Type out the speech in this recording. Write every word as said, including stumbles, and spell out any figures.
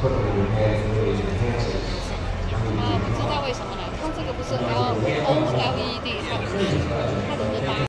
Put it in your head.